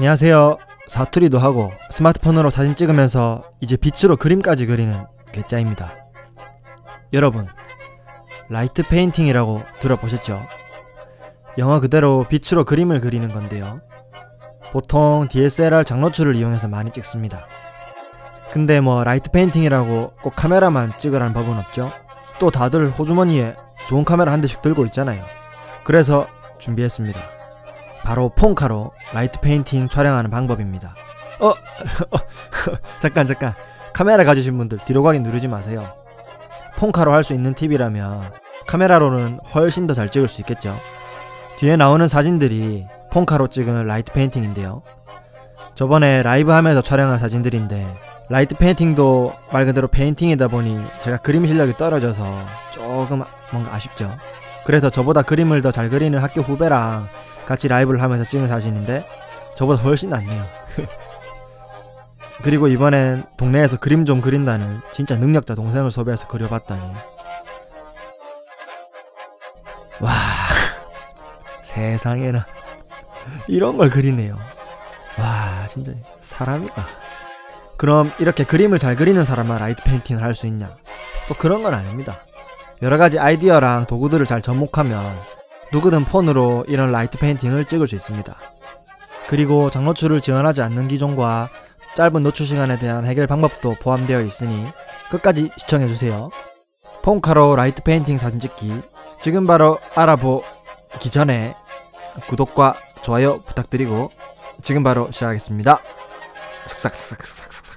안녕하세요. 사투리도 하고 스마트폰으로 사진 찍으면서 이제 빛으로 그림까지 그리는 괴짜입니다. 여러분, 라이트 페인팅이라고 들어보셨죠? 영어 그대로 빛으로 그림을 그리는 건데요. 보통 DSLR 장노출을 이용해서 많이 찍습니다. 근데 뭐 라이트 페인팅이라고 꼭 카메라만 찍으라는 법은 없죠. 또 다들 호주머니에 좋은 카메라 한 대씩 들고 있잖아요. 그래서 준비했습니다. 바로 폰카로 라이트 페인팅 촬영하는 방법입니다. 잠깐 카메라 가지신 분들 뒤로 가기 누르지 마세요. 폰카로 할 수 있는 팁이라면 카메라로는 훨씬 더 잘 찍을 수 있겠죠. 뒤에 나오는 사진들이 폰카로 찍은 라이트 페인팅인데요. 저번에 라이브 하면서 촬영한 사진들인데 라이트 페인팅도 말 그대로 페인팅이다 보니 제가 그림 실력이 떨어져서 조금 뭔가 아쉽죠. 그래서 저보다 그림을 더 잘 그리는 학교 후배랑 같이 라이브를 하면서 찍은 사진인데 저보다 훨씬 낫네요. 그리고 이번엔 동네에서 그림 좀 그린다는 진짜 능력자 동생을 섭외해서 그려봤다니. 와, 세상에나 이런 걸 그리네요. 와, 진짜 사람이다. 그럼 이렇게 그림을 잘 그리는 사람만 라이트 페인팅을 할 수 있냐? 또 그런 건 아닙니다. 여러가지 아이디어랑 도구들을 잘 접목하면 누구든 폰으로 이런 라이트 페인팅을 찍을 수 있습니다. 그리고 장노출을 지원하지 않는 기종과 짧은 노출 시간에 대한 해결 방법도 포함되어 있으니 끝까지 시청해주세요. 폰카로 라이트 페인팅 사진 찍기, 지금 바로 알아보기 전에 구독과 좋아요 부탁드리고 지금 바로 시작하겠습니다. 슥싹슥싹슥싹.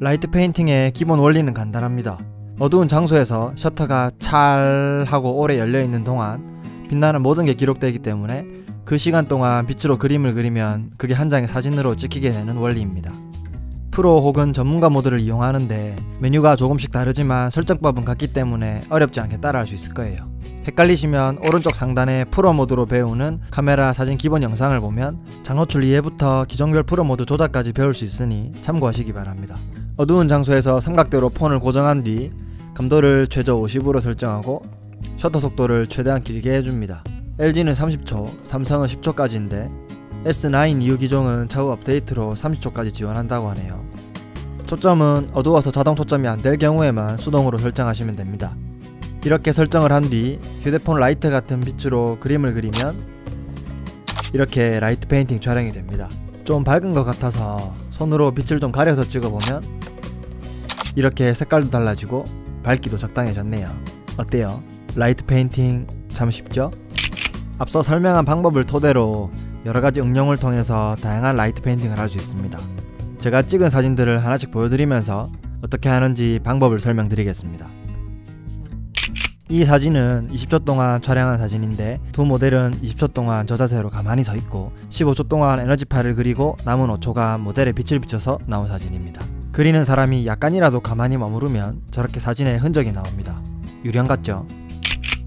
라이트 페인팅의 기본 원리는 간단합니다. 어두운 장소에서 셔터가 찰하고 오래 열려있는 동안 빛나는 모든 게 기록되기 때문에 그 시간 동안 빛으로 그림을 그리면 그게 한 장의 사진으로 찍히게 되는 원리입니다. 프로 혹은 전문가 모드를 이용하는데 메뉴가 조금씩 다르지만 설정법은 같기 때문에 어렵지 않게 따라할 수 있을 거예요. 헷갈리시면 오른쪽 상단의 프로 모드로 배우는 카메라 사진 기본 영상을 보면 장노출 이해부터 기종별 프로 모드 조작까지 배울 수 있으니 참고하시기 바랍니다. 어두운 장소에서 삼각대로 폰을 고정한 뒤 감도를 최저 50으로 설정하고 셔터 속도를 최대한 길게 해줍니다. LG는 30초, 삼성은 10초까지인데 S9 이후 기종은 차후 업데이트로 30초까지 지원한다고 하네요. 초점은 어두워서 자동 초점이 안 될 경우에만 수동으로 설정하시면 됩니다. 이렇게 설정을 한 뒤 휴대폰 라이트 같은 빛으로 그림을 그리면 이렇게 라이트 페인팅 촬영이 됩니다. 좀 밝은 것 같아서 손으로 빛을 좀 가려서 찍어보면 이렇게 색깔도 달라지고 밝기도 적당해졌네요. 어때요? 라이트 페인팅 참 쉽죠? 앞서 설명한 방법을 토대로 여러가지 응용을 통해서 다양한 라이트 페인팅을 할 수 있습니다. 제가 찍은 사진들을 하나씩 보여드리면서 어떻게 하는지 방법을 설명드리겠습니다. 이 사진은 20초 동안 촬영한 사진인데 두 모델은 20초 동안 저자세로 가만히 서있고 15초 동안 에너지파를 그리고 남은 5초간 모델에 빛을 비춰서 나온 사진입니다. 그리는 사람이 약간이라도 가만히 머무르면 저렇게 사진에 흔적이 나옵니다. 유령 같죠?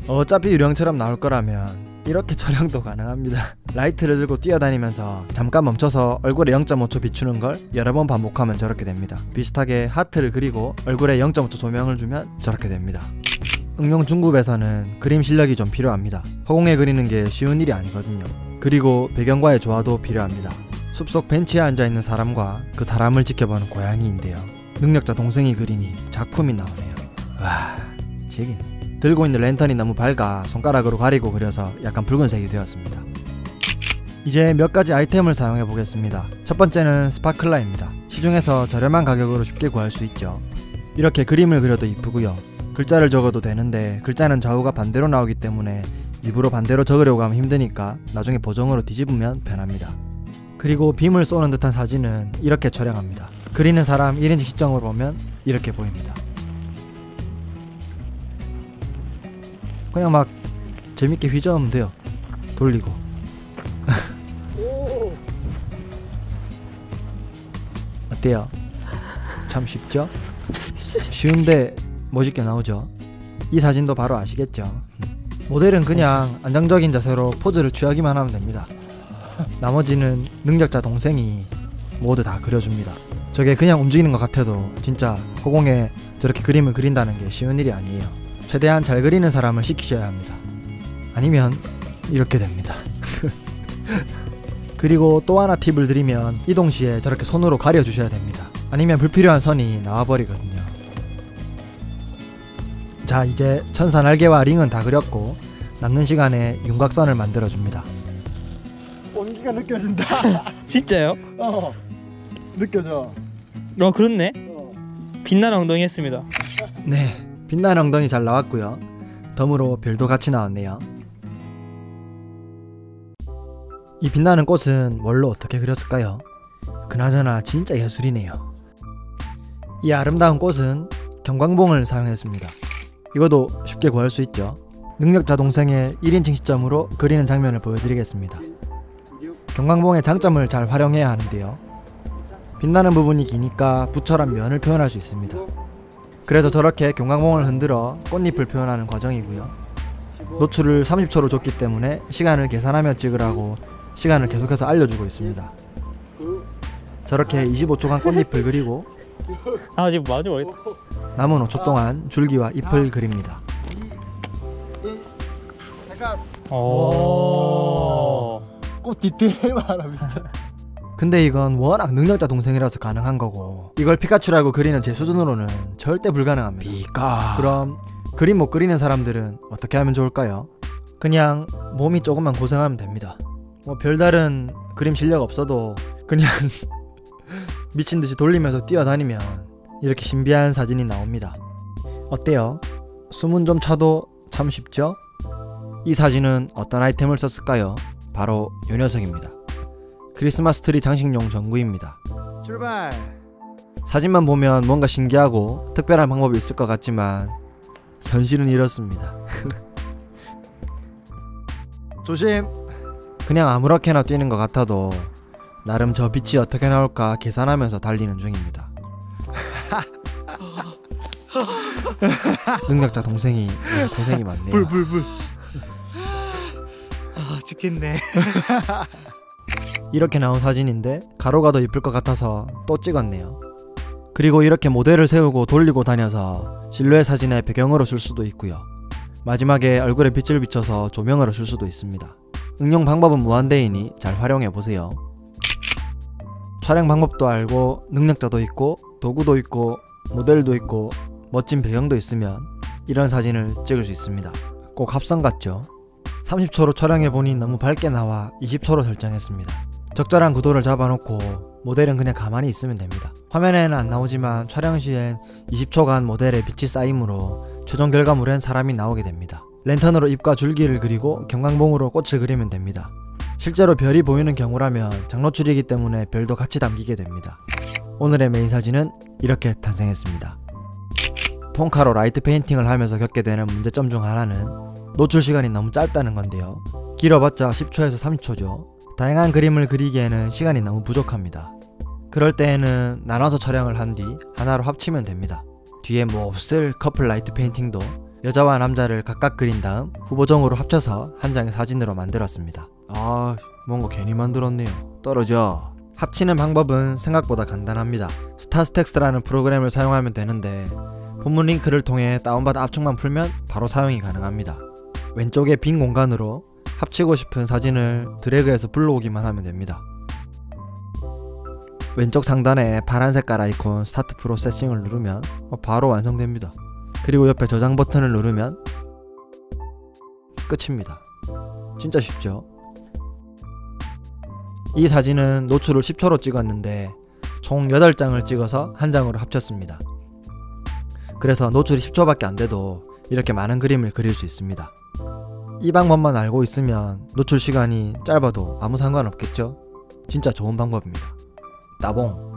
어차피 유령처럼 나올 거라면 이렇게 촬영도 가능합니다. 라이트를 들고 뛰어다니면서 잠깐 멈춰서 얼굴에 0.5초 비추는 걸 여러 번 반복하면 저렇게 됩니다. 비슷하게 하트를 그리고 얼굴에 0.5초 조명을 주면 저렇게 됩니다. 응용 중급에서는 그림 실력이 좀 필요합니다. 허공에 그리는 게 쉬운 일이 아니거든요. 그리고 배경과의 조화도 필요합니다. 숲속 벤치에 앉아있는 사람과 그 사람을 지켜보는 고양이인데요. 능력자 동생이 그리니 작품이 나오네요. 와, 재긴. 들고 있는 랜턴이 너무 밝아 손가락으로 가리고 그려서 약간 붉은색이 되었습니다. 이제 몇 가지 아이템을 사용해 보겠습니다. 첫 번째는 스파클라입니다. 시중에서 저렴한 가격으로 쉽게 구할 수 있죠. 이렇게 그림을 그려도 이쁘고요. 글자를 적어도 되는데 글자는 좌우가 반대로 나오기 때문에 일부러 반대로 적으려고 하면 힘드니까 나중에 보정으로 뒤집으면 편합니다. 그리고 빔을 쏘는 듯한 사진은 이렇게 촬영합니다. 그리는 사람 1인칭 시점으로 보면 이렇게 보입니다. 그냥 막 재밌게 휘저으면 돼요. 돌리고. 어때요? 참 쉽죠? 쉬운데 멋있게 나오죠? 이 사진도 바로 아시겠죠? 모델은 그냥 안정적인 자세로 포즈를 취하기만 하면 됩니다. 나머지는 능력자 동생이 모두 다 그려줍니다. 저게 그냥 움직이는 것 같아도 진짜 허공에 저렇게 그림을 그린다는 게 쉬운 일이 아니에요. 최대한 잘 그리는 사람을 시키셔야 합니다. 아니면 이렇게 됩니다. 그리고 또 하나 팁을 드리면 이동 시에 저렇게 손으로 가려주셔야 됩니다. 아니면 불필요한 선이 나와버리거든요. 자, 이제 천사 날개와 링은 다 그렸고 남는 시간에 윤곽선을 만들어줍니다. 온기가 느껴진다. 진짜요? 어, 느껴져. 어, 그렇네. 빛나는 엉덩이 했습니다. 네, 빛나는 엉덩이 잘 나왔고요. 덤으로 별도 같이 나왔네요. 이 빛나는 꽃은 뭘로 어떻게 그렸을까요? 그나저나 진짜 예술이네요. 이 아름다운 꽃은 경광봉을 사용했습니다. 이것도 쉽게 구할 수 있죠. 능력자 동생의 1인칭 시점으로 그리는 장면을 보여드리겠습니다. 경광봉의 장점을 잘 활용해야 하는데요. 빛나는 부분이 기니까 부처럼 면을 표현할 수 있습니다. 그래서 저렇게 경광봉을 흔들어 꽃잎을 표현하는 과정이고요. 노출을 30초로 줬기 때문에 시간을 계산하며 찍으라고 시간을 계속해서 알려주고 있습니다. 저렇게 25초간 꽃잎을 그리고 남은 5초 동안 줄기와 잎을 그립니다. 꽃 디테일 봐라, 미쳐. 근데 이건 워낙 능력자 동생이라서 가능한 거고 이걸 피카츄라고 그리는 제 수준으로는 절대 불가능합니다. 피카. 그럼 그림 못 그리는 사람들은 어떻게 하면 좋을까요? 그냥 몸이 조금만 고생하면 됩니다. 뭐 별다른 그림 실력 없어도 그냥 미친듯이 돌리면서 뛰어다니면 이렇게 신비한 사진이 나옵니다. 어때요? 숨은 좀 차도 참 쉽죠? 이 사진은 어떤 아이템을 썼을까요? 바로 요 녀석입니다. 크리스마스 트리 장식용 전구입니다. 출발! 사진만 보면 뭔가 신기하고 특별한 방법이 있을 것 같지만 현실은 이렇습니다. 조심! 그냥 아무렇게나 뛰는 것 같아도 나름 저 빛이 어떻게 나올까 계산하면서 달리는 중입니다. 능력자 동생이 고생이 많네요. 불. 아, 죽겠네. 이렇게 나온 사진인데 가로가 더 예쁠 것 같아서 또 찍었네요. 그리고 이렇게 모델을 세우고 돌리고 다녀서 실루엣 사진의 배경으로 쓸 수도 있고요. 마지막에 얼굴에 빛을 비춰서 조명으로 쓸 수도 있습니다. 응용 방법은 무한대이니 잘 활용해보세요. 촬영 방법도 알고 능력자도 있고 도구도 있고 모델도 있고 멋진 배경도 있으면 이런 사진을 찍을 수 있습니다. 꼭 합성 같죠? 30초로 촬영해보니 너무 밝게 나와 20초로 설정했습니다. 적절한 구도를 잡아놓고 모델은 그냥 가만히 있으면 됩니다. 화면에는 안 나오지만 촬영 시엔 20초간 모델의 빛이 쌓이므로 최종 결과물엔 사람이 나오게 됩니다. 랜턴으로 잎과 줄기를 그리고 경광봉으로 꽃을 그리면 됩니다. 실제로 별이 보이는 경우라면 장노출이기 때문에 별도 같이 담기게 됩니다. 오늘의 메인 사진은 이렇게 탄생했습니다. 폰카로 라이트 페인팅을 하면서 겪게 되는 문제점 중 하나는 노출 시간이 너무 짧다는 건데요. 길어봤자 10초에서 30초죠. 다양한 그림을 그리기에는 시간이 너무 부족합니다. 그럴 때에는 나눠서 촬영을 한 뒤 하나로 합치면 됩니다. 뒤에 뭐 없을 커플 라이트 페인팅도 여자와 남자를 각각 그린 다음 후보정으로 합쳐서 한 장의 사진으로 만들었습니다. 아, 뭔가 괜히 만들었네요. 떨어져. 합치는 방법은 생각보다 간단합니다. 스타스택스라는 프로그램을 사용하면 되는데 본문 링크를 통해 다운받아 압축만 풀면 바로 사용이 가능합니다. 왼쪽에 빈 공간으로 합치고 싶은 사진을 드래그해서 불러오기만 하면 됩니다. 왼쪽 상단에 파란 색깔 아이콘 스타트 프로세싱을 누르면 바로 완성됩니다. 그리고 옆에 저장 버튼을 누르면 끝입니다. 진짜 쉽죠? 이 사진은 노출을 10초로 찍었는데 총 8장을 찍어서 한 장으로 합쳤습니다. 그래서 노출이 10초밖에 안 돼도 이렇게 많은 그림을 그릴 수 있습니다. 이 방법만 알고 있으면 노출 시간이 짧아도 아무 상관없겠죠? 진짜 좋은 방법입니다. 따봉!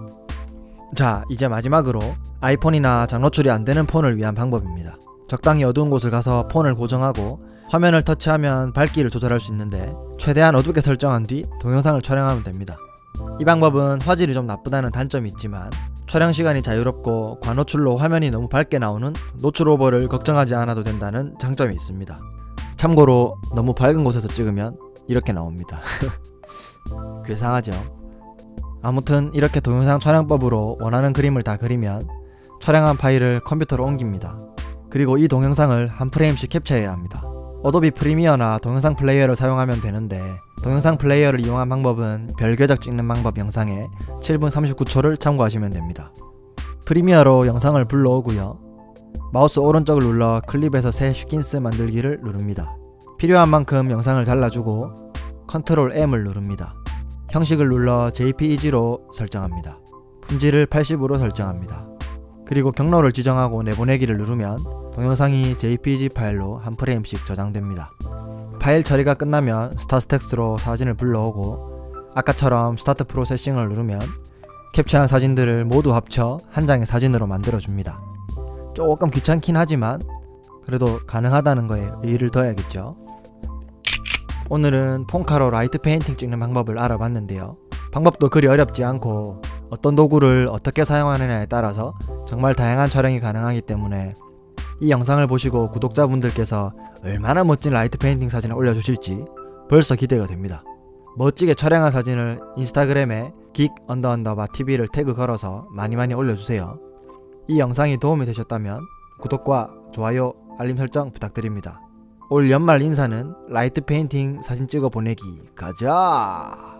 자, 이제 마지막으로 아이폰이나 장노출이 안 되는 폰을 위한 방법입니다. 적당히 어두운 곳을 가서 폰을 고정하고 화면을 터치하면 밝기를 조절할 수 있는데 최대한 어둡게 설정한 뒤 동영상을 촬영하면 됩니다. 이 방법은 화질이 좀 나쁘다는 단점이 있지만 촬영 시간이 자유롭고 과노출로 화면이 너무 밝게 나오는 노출 오버를 걱정하지 않아도 된다는 장점이 있습니다. 참고로 너무 밝은 곳에서 찍으면 이렇게 나옵니다. 괴상하죠? 아무튼 이렇게 동영상 촬영법으로 원하는 그림을 다 그리면 촬영한 파일을 컴퓨터로 옮깁니다. 그리고 이 동영상을 한 프레임씩 캡처해야 합니다. 어도비 프리미어나 동영상 플레이어를 사용하면 되는데, 동영상 플레이어를 이용한 방법은 별궤적 찍는 방법 영상에 7분 39초를 참고하시면 됩니다. 프리미어로 영상을 불러오고요, 마우스 오른쪽을 눌러 클립에서 새 슈킨스 만들기를 누릅니다. 필요한 만큼 영상을 잘라주고 컨트롤 M을 누릅니다. 형식을 눌러 JPEG로 설정합니다. 품질을 80으로 설정합니다. 그리고 경로를 지정하고 내보내기를 누르면 동영상이 JPEG 파일로 한 프레임씩 저장됩니다. 파일 처리가 끝나면 스타트텍스트로 사진을 불러오고 아까처럼 스타트 프로세싱을 누르면 캡처한 사진들을 모두 합쳐 한 장의 사진으로 만들어줍니다. 조금 귀찮긴 하지만 그래도 가능하다는 거에 의의를 둬야겠죠. 오늘은 폰카로 라이트 페인팅 찍는 방법을 알아봤는데요. 방법도 그리 어렵지 않고 어떤 도구를 어떻게 사용하느냐에 따라서 정말 다양한 촬영이 가능하기 때문에 이 영상을 보시고 구독자분들께서 얼마나 멋진 라이트 페인팅 사진을 올려주실지 벌써 기대가 됩니다. 멋지게 촬영한 사진을 인스타그램에 geek_tv를 태그 걸어서 많이 올려주세요. 이 영상이 도움이 되셨다면 구독과 좋아요, 알림 설정 부탁드립니다. 올 연말 인사는 라이트 페인팅 사진 찍어 보내기 가자!